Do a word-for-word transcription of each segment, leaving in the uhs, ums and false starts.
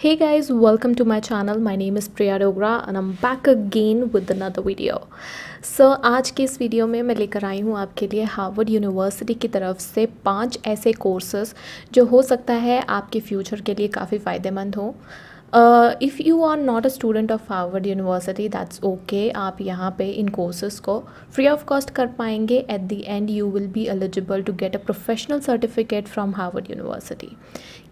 Hey guys, welcome to my channel. My name is Priya Dogra and I'm back again with another video. So आज के इस video में मैं लेकर आई हूँ आपके लिए हार्वर्ड यूनिवर्सिटी की तरफ से पांच ऐसे कोर्सेज जो हो सकता है आपके फ्यूचर के लिए काफ़ी फ़ायदेमंद हो. If you are not a student of Harvard University that's okay. आप यहाँ पे इन कोर्सेज़ को फ्री ऑफ कॉस्ट कर पाएंगे. At the end you will be eligible to get a professional certificate from Harvard University.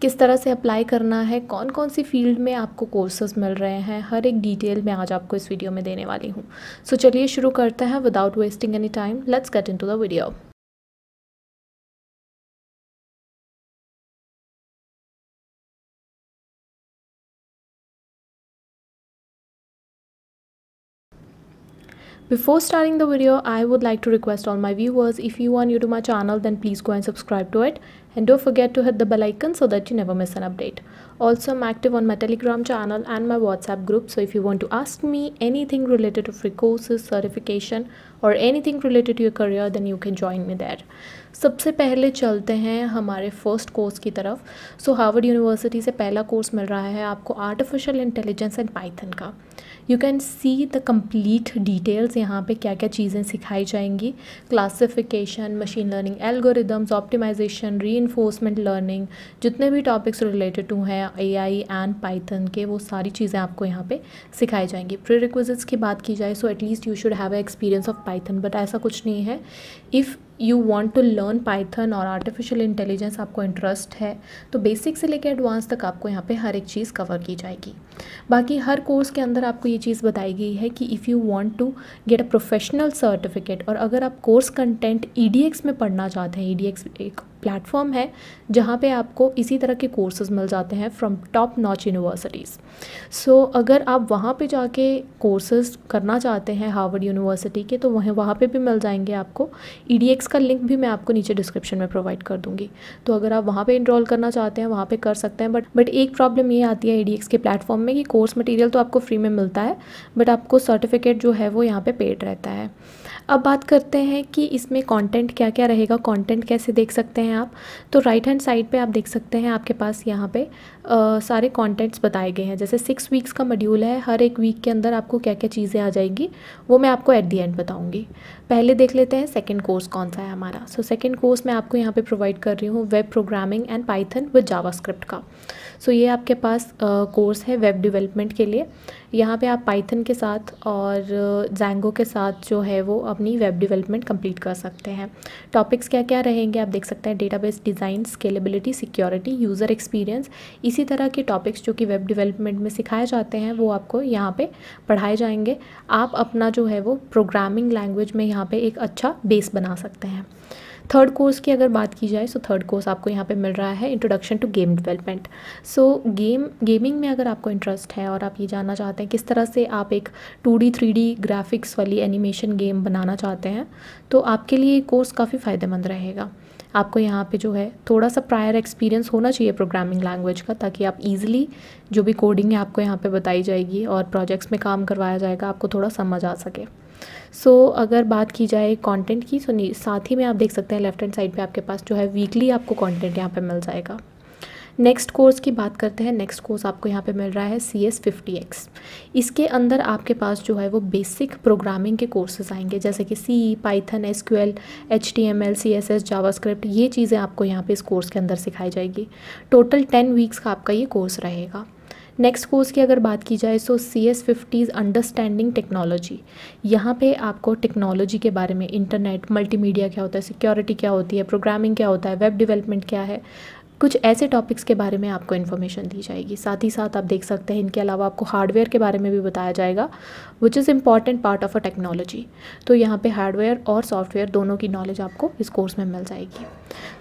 किस तरह से अप्लाई करना है, कौन कौन सी फील्ड में आपको कोर्सेज मिल रहे हैं, हर एक डिटेल मैं आज आपको इस वीडियो में देने वाली हूँ. सो so, चलिए शुरू करते हैं without wasting any time. Let's get into the video. Before starting the video, I would like to request all my viewers, if you are new to my channel, then please go and subscribe to it. And don't forget to hit the bell icon so that you never miss an update. Also, I'm active on my Telegram channel and my WhatsApp group. So if you want to ask me anything related to free courses, certification or anything related to your career, then you can join me there. सबसे पहले चलते हैं हमारे first course की तरफ. सो Harvard university से पहला course मिल रहा है आपको आर्टिफिशियल इंटेलिजेंस एंड पाइथन का. You can see the complete details यहाँ पे क्या क्या चीज़ें सिखाई जाएंगी. Classification, machine learning algorithms, optimisation, reinforcement learning, जितने भी टॉपिक्स रिलेटेड टू हैं एआई एंड पाइथन के, वो सारी चीज़ें आपको यहाँ पे सिखाई जाएंगी. प्री रिक्विजिट्स की बात की जाए so at least you should have a experience of Python, but ऐसा कुछ नहीं है. If you want to learn Python और आर्टिफिशियल इंटेलिजेंस आपको इंटरेस्ट है तो बेसिक से लेकर एडवांस तक आपको यहाँ पे हर एक चीज़ कवर की जाएगी. बाकी हर कोर्स के अंदर आपको ये चीज़ बताई गई है कि if you want to get a professional certificate, और अगर आप course content E D X में पढ़ना चाहते हैं, ई डी एक्स एक प्लेटफॉर्म है जहाँ पे आपको इसी तरह के कोर्सेज मिल जाते हैं from top notch universities. So अगर आप वहाँ पे जाके कोर्सेज करना चाहते हैं हार्वर्ड यूनिवर्सिटी के तो वह वहाँ पे भी मिल जाएंगे आपको. ई डी एक्स का लिंक भी मैं आपको नीचे डिस्क्रिप्शन में प्रोवाइड कर दूँगी. तो अगर आप वहाँ पे इनरोल करना चाहते हैं वहाँ पे कर सकते हैं. बट बट एक प्रॉब्लम ये आती है ई डी एक्स के प्लेटफॉर्म में कि कोर्स मटीरियल तो आपको फ्री में मिलता है बट आपको सर्टिफिकेट जो है वो यहाँ पर पेड रहता है. अब बात करते हैं कि इसमें कॉन्टेंट क्या क्या रहेगा, कॉन्टेंट कैसे देख सकते हैं आप. तो राइट हैंड साइड पे आप देख सकते हैं आपके पास यहाँ पे आ, सारे कॉन्टेंट्स बताए गए हैं. जैसे सिक्स वीक्स का मॉड्यूल है, हर एक वीक के अंदर आपको क्या क्या चीज़ें आ जाएंगी वो मैं आपको एट दी एंड बताऊंगी. पहले देख लेते हैं सेकंड कोर्स कौन सा है हमारा. सो सेकंड कोर्स मैं आपको यहाँ पे प्रोवाइड कर रही हूँ web programming and Python with JavaScript का. सो so, ये आपके पास कोर्स है वेब डेवलपमेंट के लिए. यहाँ पे आप पाइथन के साथ और जैंगो के साथ जो है वो अपनी वेब डेवलपमेंट कंप्लीट कर सकते हैं. टॉपिक्स क्या क्या रहेंगे आप देख सकते हैं, database design, scalability, security, user experience, इसी तरह के टॉपिक्स जो कि वेब डेवलपमेंट में सिखाए जाते हैं वो आपको यहाँ पे पढ़ाए जाएंगे. आप अपना जो है वो प्रोग्रामिंग लैंग्वेज में यहाँ पे एक अच्छा बेस बना सकते हैं. थर्ड कोर्स की अगर बात की जाए सो थर्ड कोर्स आपको यहाँ पे मिल रहा है introduction to game development. So game gaming में अगर आपको इंटरेस्ट है और आप ये जानना चाहते हैं किस तरह से आप एक two D three D graphics वाली एनिमेशन गेम बनाना चाहते हैं तो आपके लिए ये कोर्स काफ़ी फ़ायदेमंद रहेगा. आपको यहाँ पे जो है थोड़ा सा प्रायर एक्सपीरियंस होना चाहिए प्रोग्रामिंग लैंग्वेज का, ताकि आप इजीली जो भी कोडिंग है आपको यहाँ पे बताई जाएगी और प्रोजेक्ट्स में काम करवाया जाएगा आपको थोड़ा समझ आ सके. सो so, अगर बात की जाए कंटेंट की सो so, साथ ही में आप देख सकते हैं लेफ्ट हैंड साइड पे आपके पास जो है वीकली आपको कंटेंट यहाँ पे मिल जाएगा. नेक्स्ट कोर्स की बात करते हैं. नेक्स्ट कोर्स आपको यहाँ पे मिल रहा है सी एस फिफ्टी एक्स. इसके अंदर आपके पास जो है वो बेसिक प्रोग्रामिंग के कोर्सेज आएंगे जैसे कि C, Python, S Q L, H T M L, C S S, JavaScript, ये चीज़ें आपको यहाँ पे इस कोर्स के अंदर सिखाई जाएगी. टोटल टेन वीक्स का आपका ये कोर्स रहेगा. नेक्स्ट कोर्स की अगर बात की जाए so C S fifty's understanding technology. यहाँ पे आपको टेक्नोलॉजी के बारे में, इंटरनेट, मल्टीमीडिया क्या होता है, सिक्योरिटी क्या होती है, प्रोग्रामिंग क्या होता है, वेब डेवलपमेंट क्या है, कुछ ऐसे टॉपिक्स के बारे में आपको इन्फॉर्मेशन दी जाएगी. साथ ही साथ आप देख सकते हैं इनके अलावा आपको हार्डवेयर के बारे में भी बताया जाएगा which is important part of a technology. तो यहाँ पे हार्डवेयर और सॉफ्टवेयर दोनों की नॉलेज आपको इस कोर्स में मिल जाएगी.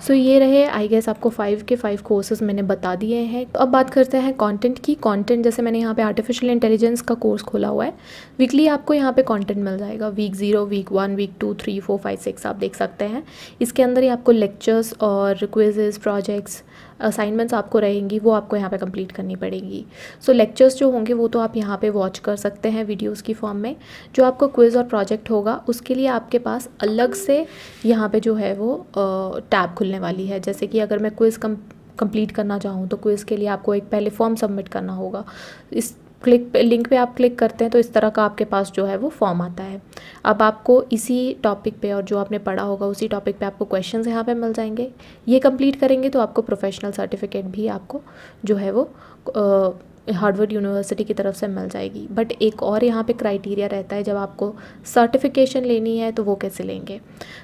सो so, ये रहे आई गेस आपको फाइव के फाइव कोर्सेज मैंने बता दिए हैं. तो अब बात करते हैं कॉन्टेंट की. कॉन्टेंट जैसे मैंने यहाँ पर आर्टिफिशियल इंटेलिजेंस का कोर्स खोला हुआ है, वीकली आपको यहाँ पर कॉन्टेंट मिल जाएगा. Week zero, week one, week two, three, four, five, six आप देख सकते हैं. इसके अंदर ही आपको लेक्चर्स और क्विजेज़, प्रोजेक्ट्स, असाइनमेंट्स आपको रहेंगी वो आपको यहाँ पे कंप्लीट करनी पड़ेंगी. सो so, लेक्चर्स जो होंगे वो तो आप यहाँ पे वॉच कर सकते हैं वीडियोस की फॉर्म में. जो आपको क्विज़ और प्रोजेक्ट होगा उसके लिए आपके पास अलग से यहाँ पे जो है वो टैब खुलने वाली है. जैसे कि अगर मैं क्विज़ कम कंप्लीट करना चाहूँ तो क्विज़ के लिए आपको एक पहले फॉर्म सबमिट करना होगा। इस क्लिक पे लिंक पे आप क्लिक करते हैं तो इस तरह का आपके पास जो है वो फॉर्म आता है। अब आपको इसी टॉपिक पे और जो आपने पढ़ा होगा उसी टॉपिक पे आपको क्वेश्चंस यहाँ पे मिल जाएंगे। ये कंप्लीट करेंगे तो आपको प्रोफेशनल सर्टिफिकेट भी आपको जो है वो आ, हार्वर्ड यूनिवर्सिटी की तरफ से मिल जाएगी। बट एक और यहाँ पे क्राइटेरिया रहता है, जब आपको सर्टिफिकेशन लेनी है तो वो कैसे लेंगे।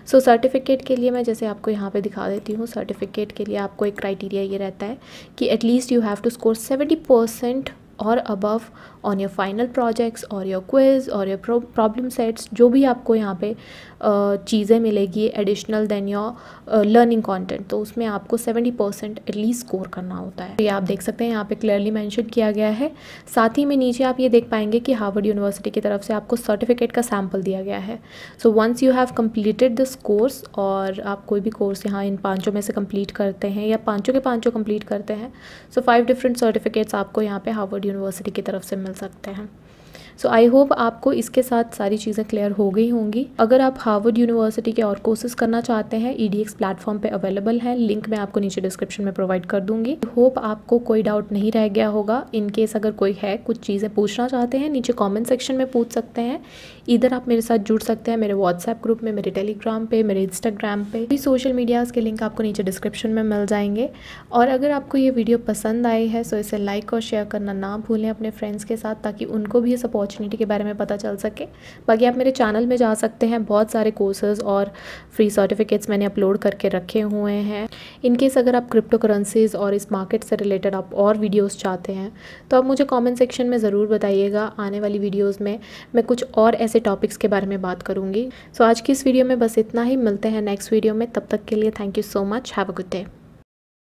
सो so, सर्टिफिकेट के लिए मैं जैसे आपको यहाँ पे दिखा देती हूँ। सर्टिफिकेट के लिए आपको एक क्राइटेरिया ये रहता है कि at least you have to score seventy percent और above on your final projects और योर क्विज और योर प्रॉब्लम सेट्स, जो भी आपको यहाँ पे चीज़ें मिलेगी additional then your learning content, तो उसमें आपको सेवेंटी परसेंट एटलीस्ट स्कोर करना होता है। तो ये आप देख सकते हैं यहाँ पे क्लियरली मेंशन किया गया है। साथ ही में नीचे आप ये देख पाएंगे कि हार्वर्ड यूनिवर्सिटी की तरफ से आपको सर्टिफिकेट का सैम्पल दिया गया है। So once you have completed this course, और आप कोई भी कोर्स यहाँ इन पाँचों में से कम्प्लीट करते हैं या पाँचों के पाँचों कम्प्लीट करते हैं, सो फाइव डिफरेंट सर्टिफिकेट्स आपको यहाँ पर हार्वर्ड यूनिवर्सिटी की तरफ से मिल सकते हैं। सो आई होप आपको इसके साथ सारी चीज़ें क्लियर हो गई होंगी। अगर आप हार्वर्ड यूनिवर्सिटी के और कोर्सेज करना चाहते हैं, ई डी एक्स प्लेटफॉर्म पे अवेलेबल हैं। लिंक मैं आपको नीचे डिस्क्रिप्शन में प्रोवाइड कर दूंगी। होप आपको कोई डाउट नहीं रह गया होगा। इन केस अगर कोई है कुछ चीज़ें पूछना चाहते हैं, नीचे कॉमेंट सेक्शन में पूछ सकते हैं। इधर आप मेरे साथ जुड़ सकते हैं मेरे व्हाट्सएप ग्रुप में, मेरे टेलीग्राम पे, मेरे इंस्टाग्राम पे, भी सोशल मीडियाज़ के लिंक आपको नीचे डिस्क्रिप्शन में मिल जाएंगे। और अगर आपको ये वीडियो पसंद आई है सो इसे लाइक और शेयर करना ना भूलें अपने फ्रेंड्स के साथ, ताकि उनको भी इस अपॉर्चुनिटी के बारे में पता चल सके। बाकी आप मेरे चैनल में जा सकते हैं, बहुत सारे कोर्सेज़ और फ्री सर्टिफिकेट्स मैंने अपलोड करके रखे हुए हैं। इनकेस अगर आप क्रिप्टो करेंसीज़ और इस मार्केट से रिलेटेड आप और वीडियोज़ चाहते हैं तो आप मुझे कॉमेंट सेक्शन में ज़रूर बताइएगा। आने वाली वीडियोज़ में मैं कुछ और ऐसे टॉपिक्स के बारे में बात करूँगी। सो आज की इस वीडियो में बस इतना ही। मिलते हैं नेक्स्ट वीडियो में, तब तक के लिए thank you so much. Have a good day.